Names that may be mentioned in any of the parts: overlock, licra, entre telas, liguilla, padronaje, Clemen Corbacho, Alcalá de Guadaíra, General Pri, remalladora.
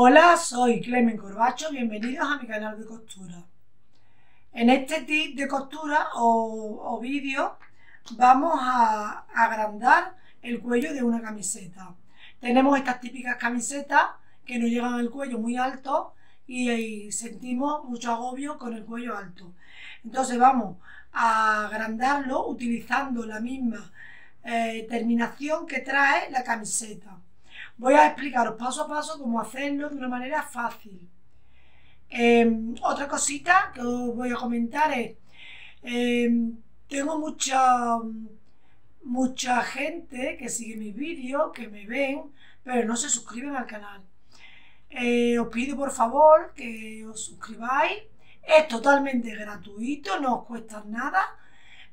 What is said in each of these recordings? Hola, soy Clemen Corbacho, bienvenidos a mi canal de costura. En este tip de costura o vídeo vamos a agrandar el cuello de una camiseta. Tenemos estas típicas camisetas que nos llegan al cuello muy alto y sentimos mucho agobio con el cuello alto. Entonces vamos a agrandarlo utilizando la misma terminación que trae la camiseta. Voy a explicaros paso a paso cómo hacerlo de una manera fácil. Otra cosita que os voy a comentar es, tengo mucha gente que sigue mis vídeos, que me ven, pero no se suscriben al canal. Os pido por favor que os suscribáis, es totalmente gratuito, no os cuesta nada,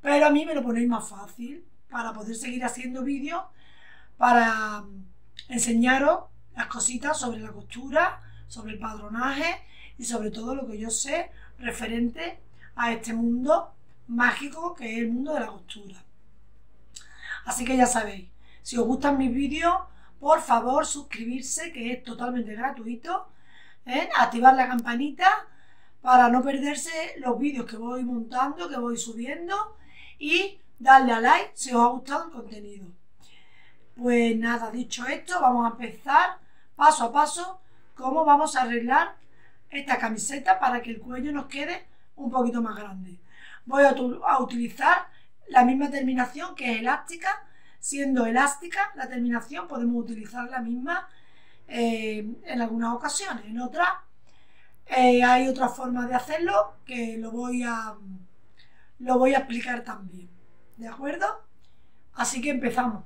pero a mí me lo ponéis más fácil para poder seguir haciendo vídeos, para enseñaros las cositas sobre la costura, sobre el padronaje y sobre todo lo que yo sé referente a este mundo mágico que es el mundo de la costura. Así que ya sabéis, si os gustan mis vídeos, por favor suscribirse, que es totalmente gratuito, activar la campanita para no perderse los vídeos que voy montando, que voy subiendo, y darle a like si os ha gustado el contenido. Pues nada, dicho esto, vamos a empezar paso a paso cómo vamos a arreglar esta camiseta para que el cuello nos quede un poquito más grande. Voy a utilizar la misma terminación, que es elástica. Siendo elástica la terminación, podemos utilizar la misma en algunas ocasiones. En otras hay otras formas de hacerlo que lo voy a explicar también, ¿de acuerdo? Así que empezamos.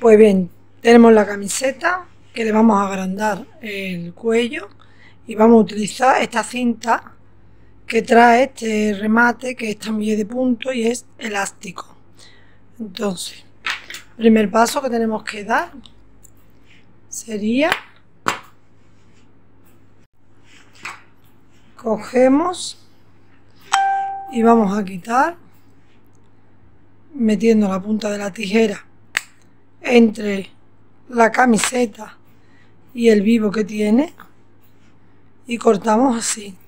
Pues bien, tenemos la camiseta que le vamos a agrandar el cuello y vamos a utilizar esta cinta que trae este remate, que es también de punto y es elástico. Entonces, primer paso que tenemos que dar sería, cogemos y vamos a quitar, metiendo la punta de la tijera entre la camiseta y el vivo que tiene, y cortamos así.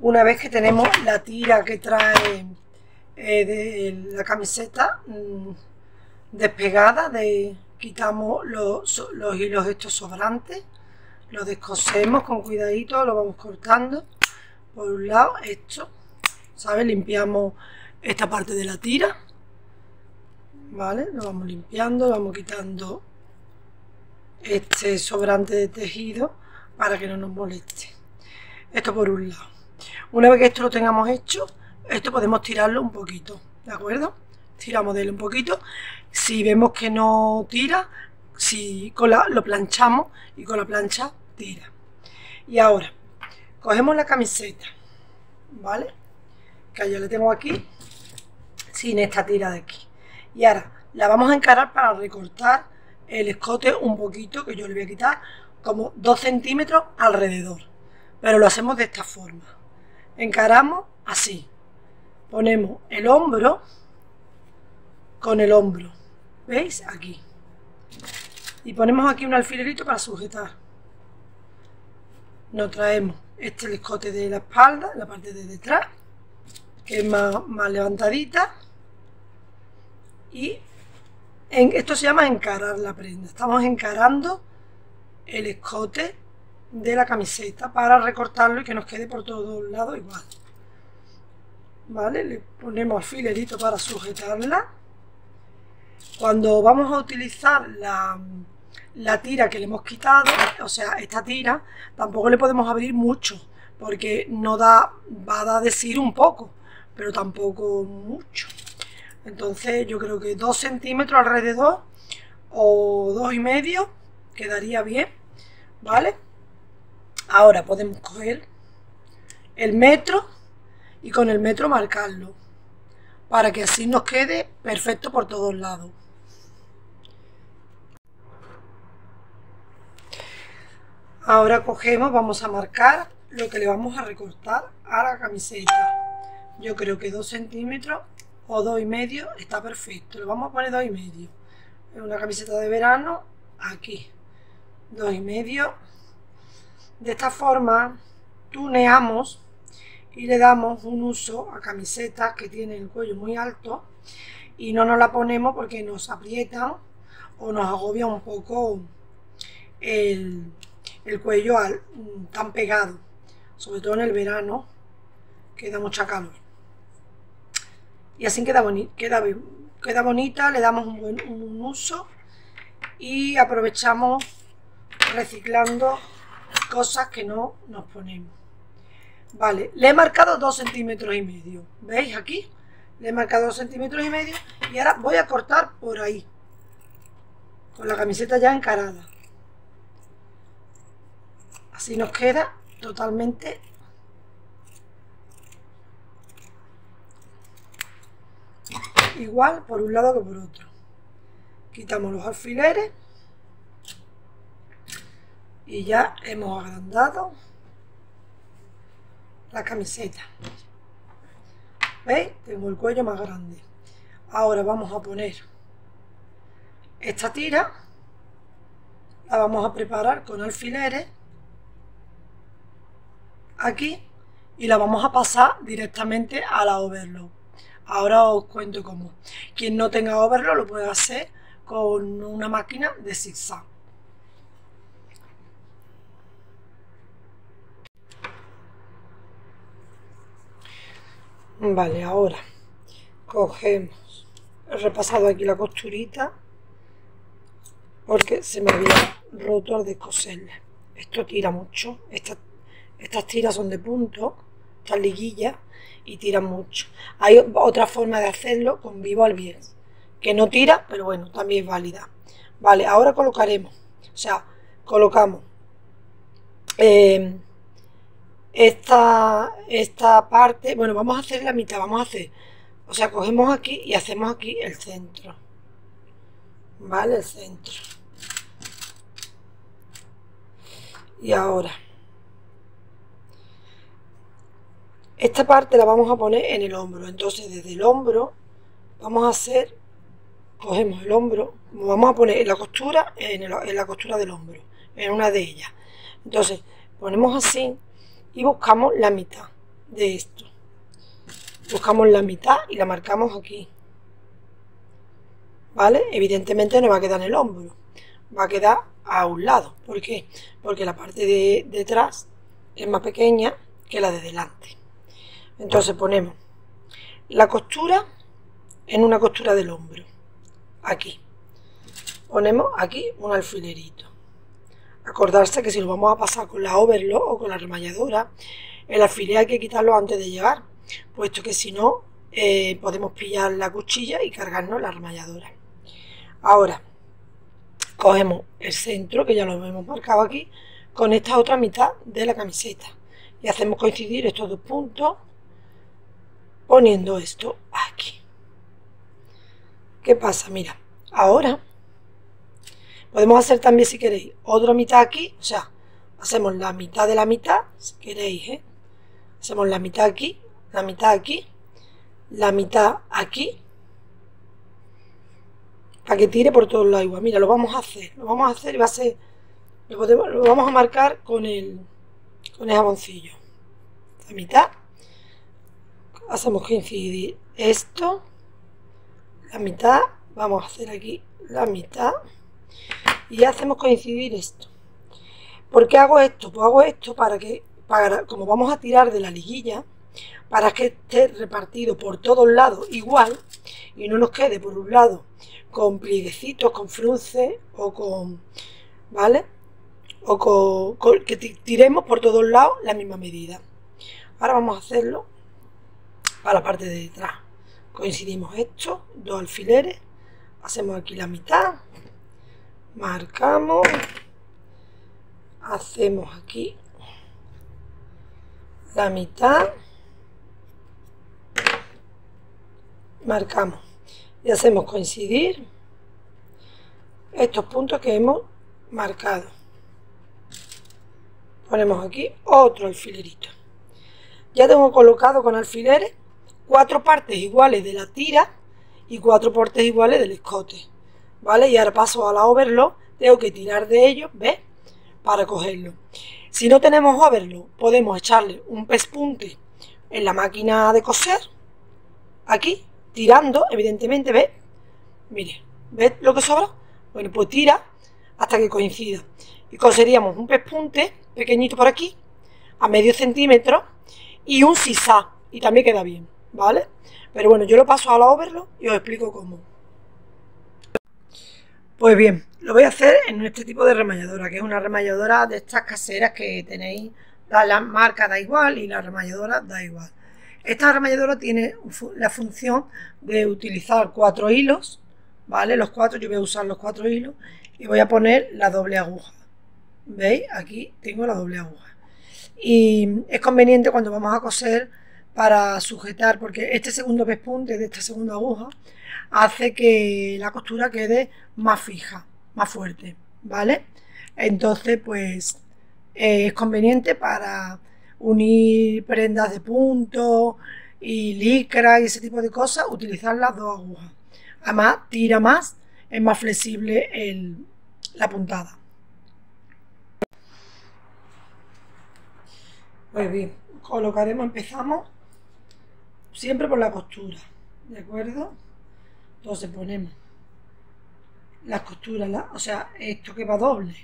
Una vez que tenemos la tira que trae de la camiseta despegada, quitamos los hilos estos sobrantes, los descosemos con cuidadito, lo vamos cortando por un lado, esto, ¿sabes? Limpiamos esta parte de la tira, ¿vale? Lo vamos limpiando, vamos quitando este sobrante de tejido para que no nos moleste. Esto por un lado. Una vez que esto lo tengamos hecho, esto podemos tirarlo un poquito, ¿de acuerdo? Tiramos de él un poquito. Si vemos que no tira, lo planchamos y con la plancha tira. Y ahora, cogemos la camiseta, ¿vale? Que yo le tengo aquí, sin esta tira de aquí. Y ahora, la vamos a encarar para recortar el escote un poquito, que yo le voy a quitar como 2 centímetros alrededor. Pero lo hacemos de esta forma. Encaramos así. Ponemos el hombro con el hombro, ¿veis? Aquí. Y ponemos aquí un alfilerito para sujetar. Nos traemos este escote de la espalda, la parte de detrás, que es más levantadita. Y esto se llama encarar la prenda. Estamos encarando el escote de la camiseta para recortarlo y que nos quede por todos lados igual, ¿vale? Le ponemos alfilerito para sujetarla. Cuando vamos a utilizar la tira que le hemos quitado, o sea, esta tira, tampoco le podemos abrir mucho porque no da, va a decir un poco, pero tampoco mucho. Entonces yo creo que 2 centímetros alrededor o 2,5 quedaría bien, ¿vale? Ahora podemos coger el metro y con el metro marcarlo para que así nos quede perfecto por todos lados. Ahora cogemos, vamos a marcar lo que le vamos a recortar a la camiseta. Yo creo que 2 centímetros o 2,5 está perfecto. Le vamos a poner 2,5. Es una camiseta de verano, aquí. 2,5. De esta forma tuneamos y le damos un uso a camisetas que tienen el cuello muy alto y no nos la ponemos porque nos aprietan o nos agobia un poco el cuello tan pegado, sobre todo en el verano que da mucha calor. Y así queda bonita, le damos un buen uso y aprovechamos reciclando cosas que no nos ponemos. Vale, le he marcado 2,5 centímetros. ¿Veis aquí? Le he marcado 2,5 centímetros y ahora voy a cortar por ahí, con la camiseta ya encarada. Así nos queda totalmente igual por un lado que por otro. Quitamos los alfileres y ya hemos agrandado la camiseta. ¿Veis? Tengo el cuello más grande. Ahora vamos a poner esta tira, la vamos a preparar con alfileres aquí y la vamos a pasar directamente a la overlock. Ahora os cuento cómo. Quien no tenga overlock lo puede hacer con una máquina de zigzag. Vale, ahora cogemos, he repasado aquí la costurita porque se me había roto al descoserla. Esto tira mucho, estas tiras son de punto, estas liguillas, y tiran mucho. Hay otra forma de hacerlo con vivo alfileres, que no tira, pero bueno, también es válida. Vale, ahora colocamos esta parte. Bueno, vamos a hacer la mitad, cogemos aquí y hacemos aquí el centro, ¿vale? El centro. Y ahora esta parte la vamos a poner en el hombro, entonces desde el hombro vamos a hacer, cogemos el hombro, vamos a poner en la costura, en la costura del hombro, en una de ellas, entonces ponemos así y buscamos la mitad de esto, buscamos la mitad y la marcamos aquí, ¿vale? Evidentemente no va a quedar en el hombro, va a quedar a un lado. ¿Por qué? Porque la parte de detrás es más pequeña que la de delante. Entonces ponemos la costura en una costura del hombro, aquí ponemos aquí un alfilerito. Acordarse que si lo vamos a pasar con la overlock o con la remalladora, el alfiler hay que quitarlo antes de llegar, puesto que si no podemos pillar la cuchilla y cargarnos la remalladora. Ahora cogemos el centro, que ya lo hemos marcado aquí, con esta otra mitad de la camiseta y hacemos coincidir estos dos puntos poniendo esto aquí. ¿Qué pasa? Mira, ahora podemos hacer también, si queréis, otra mitad aquí, hacemos la mitad de la mitad, si queréis, hacemos la mitad aquí, la mitad aquí, la mitad aquí, para que tire por todos lados igual. Mira, lo vamos a hacer y va a ser, lo vamos a marcar con el jaboncillo. La mitad, hacemos coincidir esto, la mitad, vamos a hacer aquí la mitad. Y hacemos coincidir esto. ¿Por qué hago esto? Pues hago esto para, como vamos a tirar de la liguilla, para que esté repartido por todos lados igual y no nos quede por un lado con plieguecitos, con frunces o con, ¿vale? O con que tiremos por todos lados la misma medida. Ahora vamos a hacerlo para la parte de detrás. Coincidimos esto, dos alfileres, hacemos aquí la mitad, marcamos, hacemos aquí la mitad, marcamos y hacemos coincidir estos puntos que hemos marcado. Ponemos aquí otro alfilerito. Ya tengo colocado con alfileres 4 partes iguales de la tira y 4 partes iguales del escote, ¿vale? Y ahora paso a la overlock, tengo que tirar de ellos, ¿ves? Para cogerlo. Si no tenemos overlock, podemos echarle un pespunte en la máquina de coser, aquí, tirando, evidentemente, ¿ves? Mire, ¿ves lo que sobra? Bueno, pues tira hasta que coincida. Y coseríamos un pespunte pequeñito por aquí, a medio centímetro, y un sisá, y también queda bien, ¿vale? Pero bueno, yo lo paso a la overlock y os explico cómo. Pues bien, lo voy a hacer en este tipo de remalladora, que es una remalladora de estas caseras que tenéis, la marca da igual y la remalladora da igual. Esta remalladora tiene la función de utilizar 4 hilos, ¿vale? Los 4, yo voy a usar los 4 hilos y voy a poner la doble aguja. ¿Veis? Aquí tengo la doble aguja. Y es conveniente cuando vamos a coser para sujetar, porque este segundo pespunte de esta segunda aguja hace que la costura quede más fija, más fuerte, ¿vale? Entonces, pues es conveniente para unir prendas de punto y licra y ese tipo de cosas, utilizar las dos agujas. Además, tira más, es más flexible la puntada. Pues bien, colocaremos, empezamos siempre por la costura, ¿de acuerdo? Entonces ponemos las costuras, o sea, esto que va doble,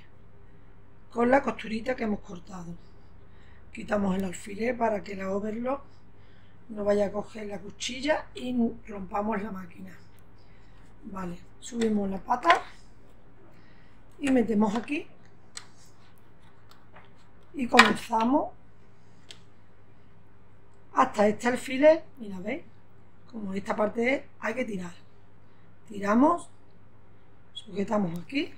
con la costurita que hemos cortado. Quitamos el alfiler para que la overlock no vaya a coger la cuchilla y rompamos la máquina. Vale, subimos la pata y metemos aquí y comenzamos hasta este alfiler. Mira, ¿veis? Como esta parte es, hay que tirar. Tiramos, sujetamos aquí.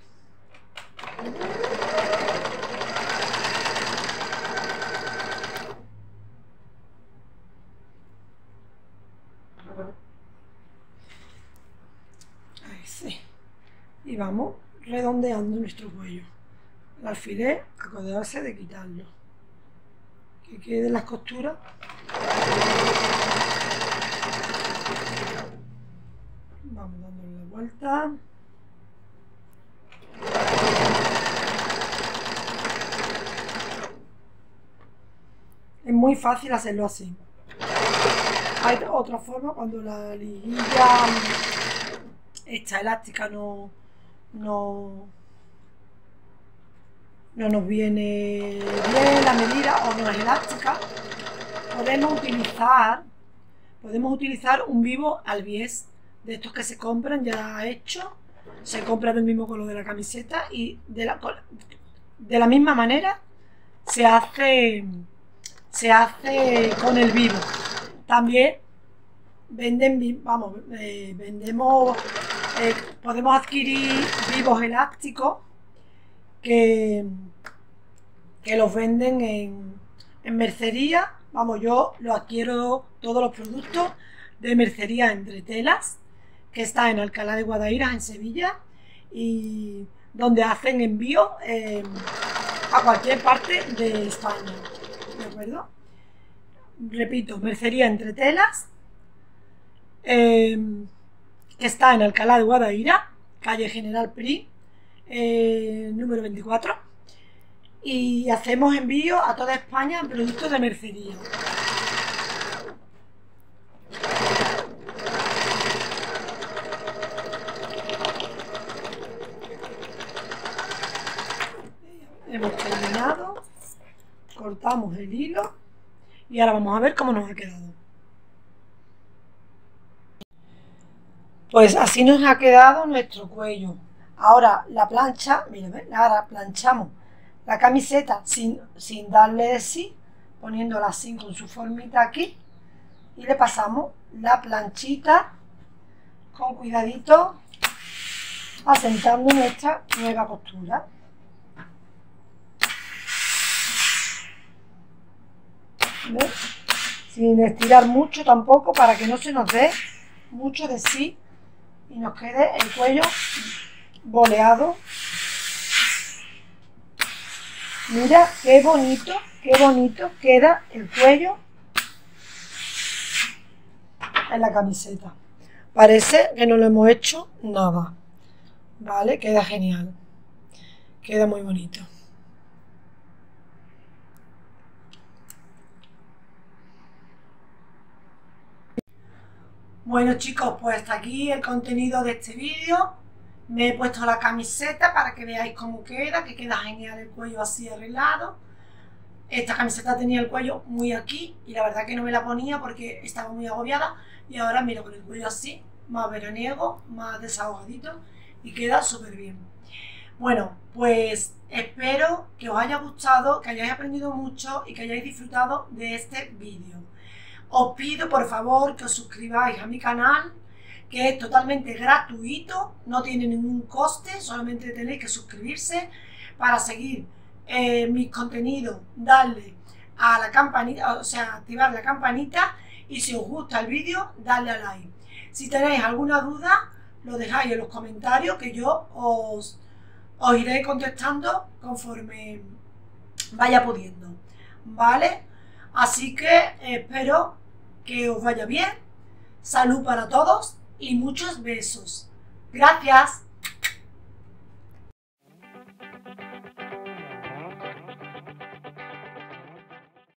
Ahí sí. Y vamos redondeando nuestro cuello. El alfiler, acordarse de quitarlo. Que queden las costuras. Vamos dándole la vuelta. Es muy fácil hacerlo así. Hay otra forma, cuando la liguilla esta elástica no nos viene bien la medida o no es elástica, podemos utilizar un vivo albiés de estos que se compran ya hechos, se compran del mismo color de la camiseta y de la misma manera se hace con el vivo. También podemos adquirir vivos elásticos que los venden en mercería. Vamos, yo lo adquiero todos los productos de mercería Entre Telas, que está en Alcalá de Guadaíra, en Sevilla, y donde hacen envío a cualquier parte de España, ¿de acuerdo? Repito, mercería Entre Telas, que está en Alcalá de Guadaíra, calle General Pri, número 24, y hacemos envío a toda España en productos de mercería. Hemos terminado, cortamos el hilo y ahora vamos a ver cómo nos ha quedado. Pues así nos ha quedado nuestro cuello. Ahora la plancha, mira, ahora planchamos la camiseta sin darle de sí, poniéndola así con su formita aquí, y le pasamos la planchita con cuidadito, asentando nuestra nueva costura. ¿Ves? Sin estirar mucho tampoco, para que no se nos dé mucho de sí y nos quede el cuello boleado. Mira qué bonito queda el cuello en la camiseta. Parece que no lo hemos hecho nada, ¿vale? Queda genial, queda muy bonito. Bueno chicos, pues hasta aquí el contenido de este vídeo. Me he puesto la camiseta para que veáis cómo queda, que queda genial el cuello así arreglado. Esta camiseta tenía el cuello muy aquí y la verdad que no me la ponía porque estaba muy agobiada. Y ahora mira, con el cuello así, más veraniego, más desahogadito y queda súper bien. Bueno, pues espero que os haya gustado, que hayáis aprendido mucho y que hayáis disfrutado de este vídeo. Os pido por favor que os suscribáis a mi canal, que es totalmente gratuito, no tiene ningún coste, solamente tenéis que suscribirse para seguir mis contenidos, darle a la campanita, o sea, activar la campanita, y si os gusta el vídeo, darle a like. Si tenéis alguna duda, lo dejáis en los comentarios, que yo os iré contestando conforme vaya pudiendo, ¿vale? Así que espero que os vaya bien, salud para todos y muchos besos. Gracias.